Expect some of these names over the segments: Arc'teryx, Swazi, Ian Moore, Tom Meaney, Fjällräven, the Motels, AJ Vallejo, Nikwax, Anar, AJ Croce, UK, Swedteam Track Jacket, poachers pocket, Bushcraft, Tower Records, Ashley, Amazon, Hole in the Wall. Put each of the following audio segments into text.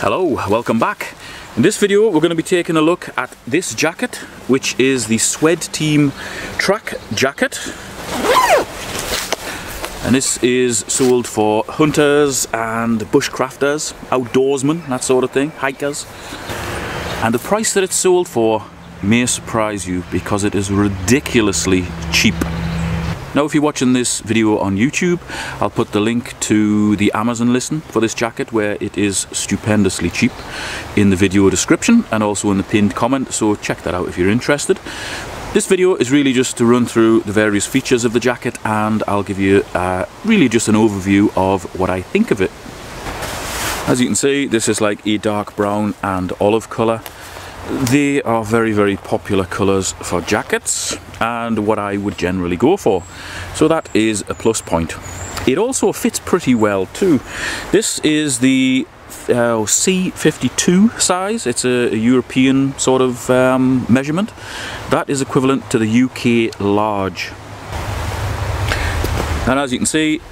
Hello, welcome back. In this video we're going to be taking a look at this jacket, which is the Swedteam Track Jacket. And this is sold for hunters and bushcrafters, outdoorsmen, that sort of thing, hikers. And the price that it's sold for may surprise you because it is ridiculously cheap. Now if you're watching this video on YouTube, I'll put the link to the Amazon listing for this jacket where it is stupendously cheap in the video description and also in the pinned comment, so check that out if you're interested. This video is really just to run through the various features of the jacket, and I'll give you really just an overview of what I think of it. As you can see, this is like a dark brown and olive colour. They are very, very popular colours for jackets and what I would generally go for, so that is a plus point. It also fits pretty well too. This is the C52 size. It's a European sort of measurement. That is equivalent to the UK large. And as you can see,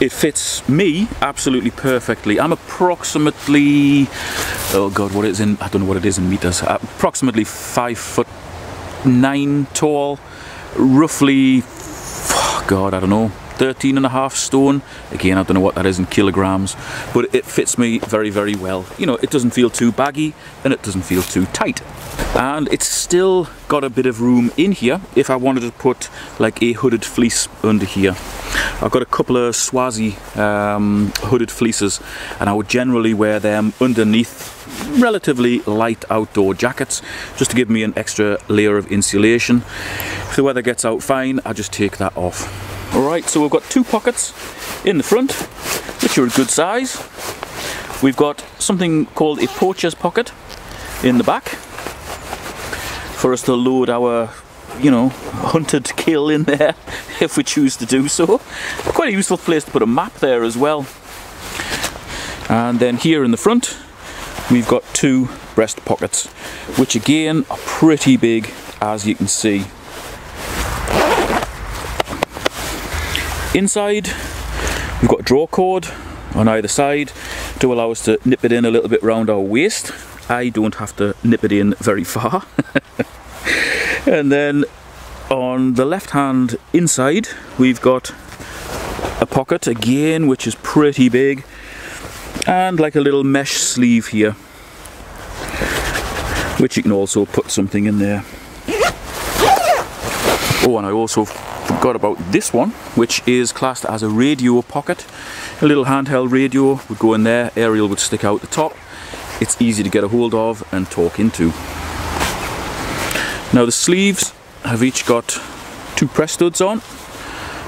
it fits me absolutely perfectly. I'm approximately, oh god, what it's in, I don't know what it is in meters, approximately 5'9" tall, roughly, oh god, I don't know, 13.5 stone. Again, I don't know what that is in kilograms, but it fits me very, very well. You know, it doesn't feel too baggy and it doesn't feel too tight. And it's still got a bit of room in here if I wanted to put like a hooded fleece under here. I've got a couple of Swazi hooded fleeces, and I would generally wear them underneath relatively light outdoor jackets just to give me an extra layer of insulation. If the weather gets out fine, I just take that off. Alright, so we've got two pockets in the front, which are a good size. We've got something called a poacher's pocket in the back for us to load our, you know, hunted kill in there if we choose to do so. Quite a useful place to put a map there as well. And then here in the front, we've got two breast pockets, which again are pretty big, as you can see. Inside, we've got a draw cord on either side to allow us to nip it in a little bit round our waist. I don't have to nip it in very far. And then on the left hand inside, we've got a pocket again, which is pretty big, and like a little mesh sleeve here, which you can also put something in there. Oh, and I also forgot about this one, which is classed as a radio pocket. A little handheld radio would go in there, aerial would stick out the top. It's easy to get a hold of and talk into. Now the sleeves have each got two press studs on,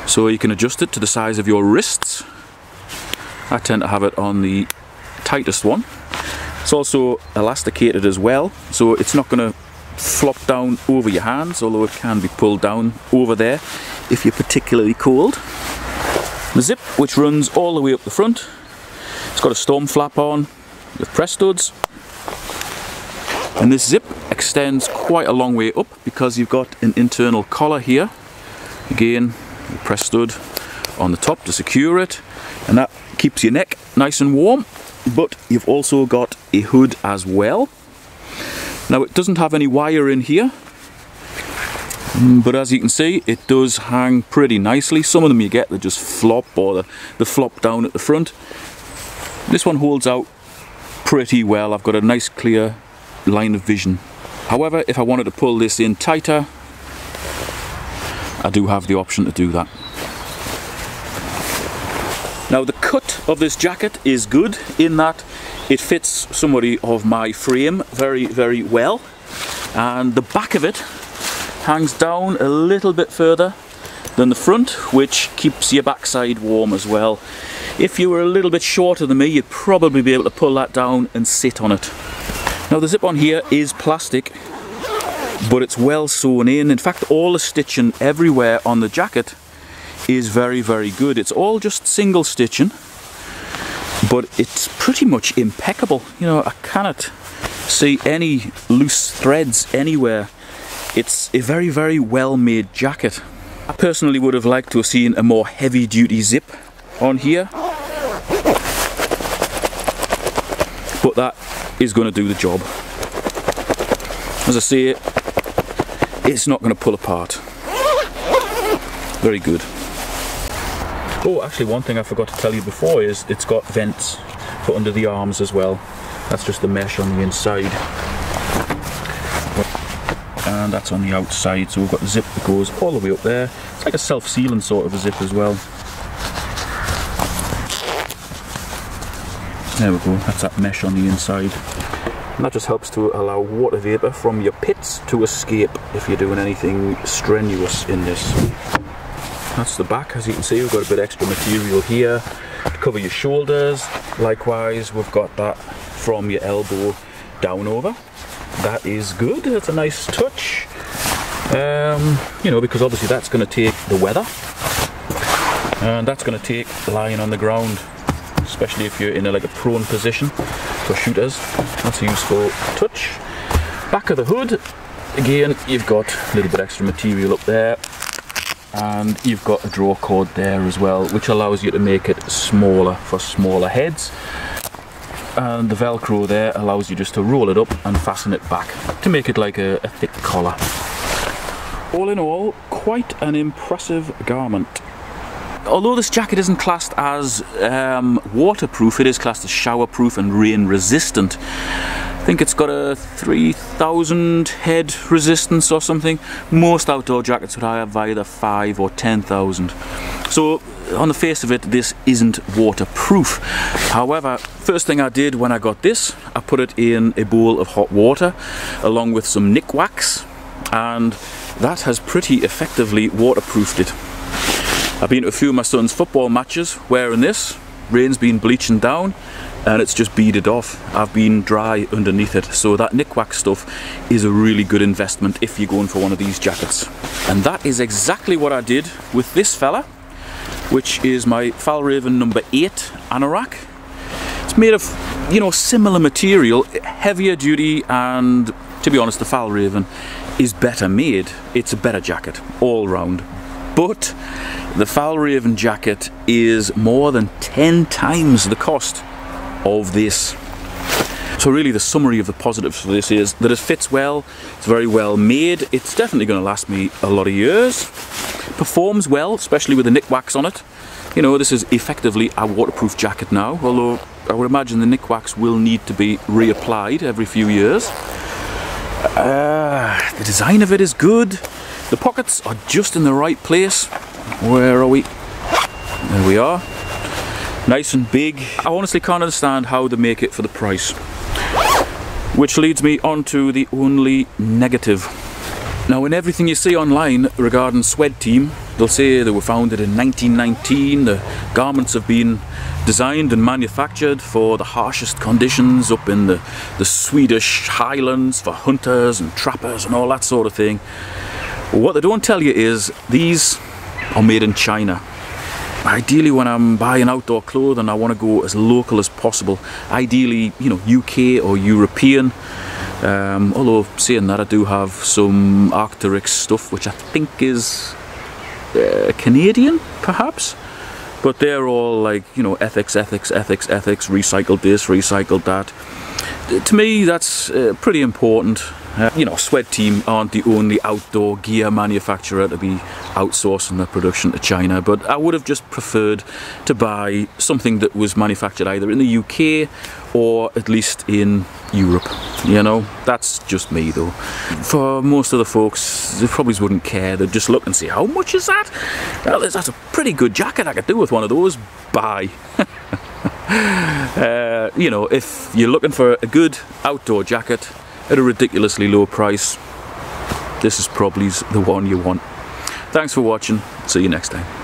so you can adjust it to the size of your wrists. I tend to have it on the tightest one. It's also elasticated as well, so it's not going to flop down over your hands, although it can be pulled down over there if you're particularly cold. The zip, which runs all the way up the front, it's got a storm flap on with press studs, and this zip extends quite a long way up because you've got an internal collar here, again the press stud on the top to secure it, and that keeps your neck nice and warm. But you've also got a hood as well. Now it doesn't have any wire in here, but as you can see, it does hang pretty nicely. Some of them you get that just flop, or the flop down at the front. This one holds out pretty well. I've got a nice clear line of vision. However, if I wanted to pull this in tighter, I do have the option to do that. Now the cut of this jacket is good in that it fits somebody of my frame very, very well, and the back of it hangs down a little bit further than the front, which keeps your backside warm as well. If you were a little bit shorter than me, you'd probably be able to pull that down and sit on it. Now the zip on here is plastic, but it's well sewn in. In fact, all the stitching everywhere on the jacket is very, very good. It's all just single stitching, but it's pretty much impeccable. You know, I cannot see any loose threads anywhere. It's a very, very well made jacket. I personally would have liked to have seen a more heavy duty zip on here, but that is going to do the job. As I see it, it's not going to pull apart. Very good. Oh, actually one thing I forgot to tell you before is it's got vents for under the arms as well. That's just the mesh on the inside. And that's on the outside, so we've got the zip that goes all the way up there. It's like a self-sealing sort of a zip as well. There we go, that's that mesh on the inside. And that just helps to allow water vapour from your pits to escape if you're doing anything strenuous in this. That's the back. As you can see, we've got a bit extra material here to cover your shoulders. Likewise, we've got that from your elbow down over. That is good, that's a nice touch. You know, because obviously that's going to take the weather, and that's going to take lying on the ground, especially if you're in a, like a prone position for shooters. That's a useful touch. Back of the hood, again, you've got a little bit extra material up there. And you've got a draw cord there as well, which allows you to make it smaller for smaller heads, and the velcro there allows you just to roll it up and fasten it back to make it like a thick collar. All in all, quite an impressive garment. Although this jacket isn't classed as waterproof, it is classed as showerproof and rain resistant. I think it's got a 3,000 head resistance or something. Most outdoor jackets would have either 5,000 or 10,000. So on the face of it, this isn't waterproof. However, first thing I did when I got this, I put it in a bowl of hot water along with some Nikwax, and that has pretty effectively waterproofed it. I've been to a few of my son's football matches wearing this. Rain's been bleaching down and it's just beaded off. I've been dry underneath it, so that Nikwax stuff is a really good investment if you're going for one of these jackets. And that is exactly what I did with this fella, which is my Fjällräven number 8 anorak. It's made of, you know, similar material, heavier duty, and to be honest, the Fjällräven is better made. It's a better jacket all round. But the Fjällräven jacket is more than 10 times the cost of this. So really the summary of the positives for this is that it fits well, it's very well made, it's definitely going to last me a lot of years, performs well, especially with the Nikwax on it. You know, this is effectively a waterproof jacket now, although I would imagine the Nikwax will need to be reapplied every few years. The design of it is good. The pockets are just in the right place. Where are we? There we are. Nice and big. I honestly can't understand how they make it for the price. Which leads me on to the only negative. Now, in everything you see online regarding Swedteam, they'll say they were founded in 1919, the garments have been designed and manufactured for the harshest conditions up in the Swedish highlands for hunters and trappers and all that sort of thing. What they don't tell you is these are made in China. Ideally, when I'm buying outdoor clothing, I want to go as local as possible. Ideally, you know, UK or European. Although saying that, I do have some Arc'teryx stuff, which I think is Canadian, perhaps. But they're all like, you know, ethics, recycled this, recycled that. To me, that's pretty important. You know, Swedteam aren't the only outdoor gear manufacturer to be outsourcing their production to China, but I would have just preferred to buy something that was manufactured either in the UK or at least in Europe. You know, that's just me though. For most of the folks, they probably wouldn't care. They'd just look and see, how much is that? Well, that's a pretty good jacket, I could do with one of those. Buy. You know, if you're looking for a good outdoor jacket at a ridiculously low price, this is probably the one you want. Thanks for watching. See you next time.